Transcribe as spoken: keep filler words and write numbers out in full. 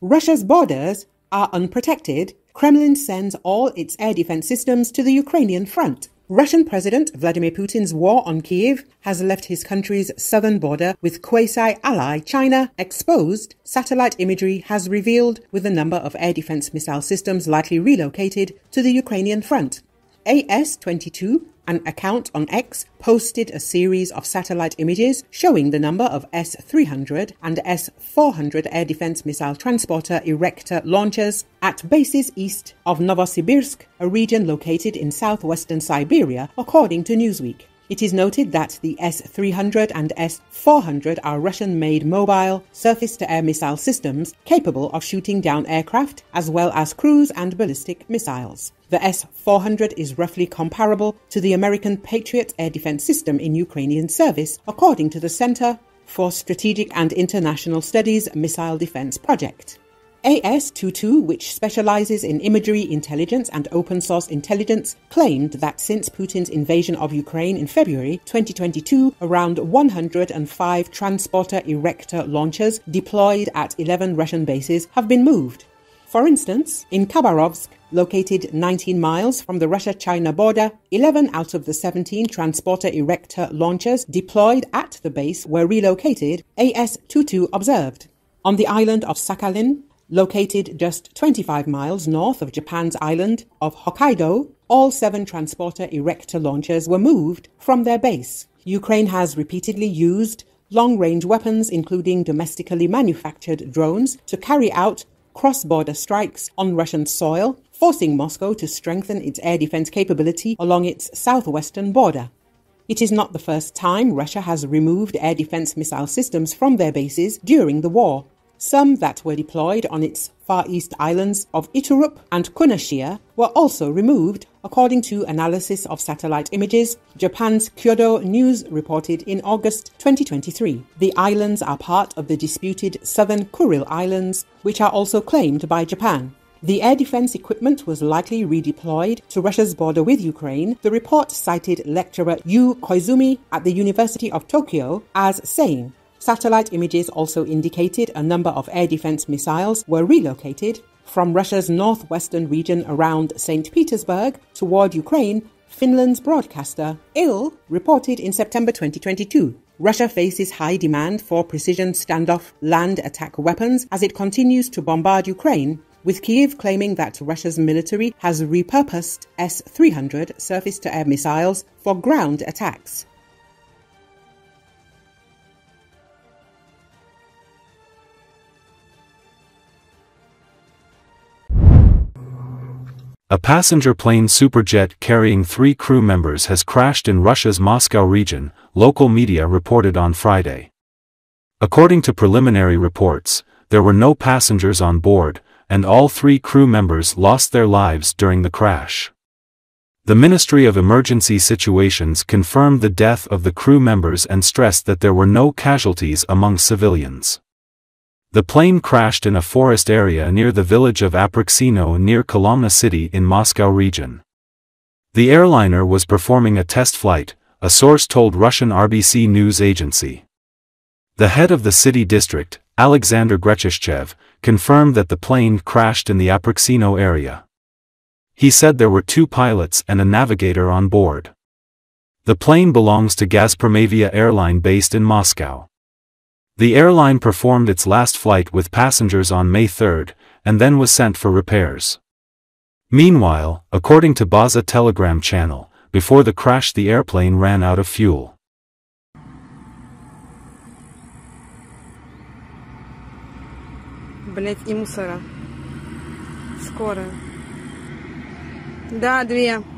Russia's borders are unprotected. Kremlin sends all its air defense systems to the Ukrainian front. Russian President Vladimir Putin's war on Kyiv has left his country's southern border with quasi-ally China exposed, satellite imagery has revealed, with a number of air defense missile systems likely relocated to the Ukrainian front. A S twenty-two, an account on X, posted a series of satellite images showing the number of S three hundred and S four hundred air defense missile transporter erector launchers at bases east of Novosibirsk, a region located in southwestern Siberia, according to Newsweek. It is noted that the S three hundred and S four hundred are Russian-made mobile surface-to-air missile systems capable of shooting down aircraft as well as cruise and ballistic missiles. The S four hundred is roughly comparable to the American Patriot air defense system in Ukrainian service, according to the Center for Strategic and International Studies Missile Defense Project. A S twenty-two, which specializes in imagery intelligence and open-source intelligence, claimed that since Putin's invasion of Ukraine in February twenty twenty-two, around one hundred five transporter erector launchers deployed at eleven Russian bases have been moved. For instance, in Khabarovsk, located nineteen miles from the Russia-China border, eleven out of the seventeen transporter erector launchers deployed at the base were relocated, A S twenty-two observed. On the island of Sakhalin, located just twenty-five miles north of Japan's island of Hokkaido, all seven transporter erector launchers were moved from their base. Ukraine has repeatedly used long-range weapons, including domestically manufactured drones, to carry out cross-border strikes on Russian soil, forcing Moscow to strengthen its air defense capability along its southwestern border. It is not the first time Russia has removed air defense missile systems from their bases during the war. Some that were deployed on its Far East islands of Iturup and Kunashir were also removed, according to analysis of satellite images Japan's Kyodo News reported in August twenty twenty-three. The islands are part of the disputed Southern Kuril Islands, which are also claimed by Japan. The air defense equipment was likely redeployed to Russia's border with Ukraine, the report cited lecturer Yu Koizumi at the University of Tokyo as saying. Satellite images also indicated a number of air defense missiles were relocated from Russia's northwestern region around Saint Petersburg toward Ukraine, Finland's broadcaster I L reported in September twenty twenty-two. Russia faces high demand for precision standoff land attack weapons as it continues to bombard Ukraine, with Kyiv claiming that Russia's military has repurposed S three hundred surface-to-air missiles for ground attacks. A passenger plane superjet carrying three crew members has crashed in Russia's Moscow region, local media reported on Friday. According to preliminary reports, there were no passengers on board, and all three crew members lost their lives during the crash. The Ministry of Emergency Situations confirmed the death of the crew members and stressed that there were no casualties among civilians. The plane crashed in a forest area near the village of Apraksino near Kolomna city in Moscow region. The airliner was performing a test flight, a source told Russian R B C news agency. The head of the city district, Alexander Grechishchev, confirmed that the plane crashed in the Apraksino area. He said there were two pilots and a navigator on board. The plane belongs to Gazpromavia airline based in Moscow. The airline performed its last flight with passengers on May third, and then was sent for repairs. Meanwhile, according to Baza telegram channel, before the crash the airplane ran out of fuel. Блять, и мусора. Скоро. Да, две.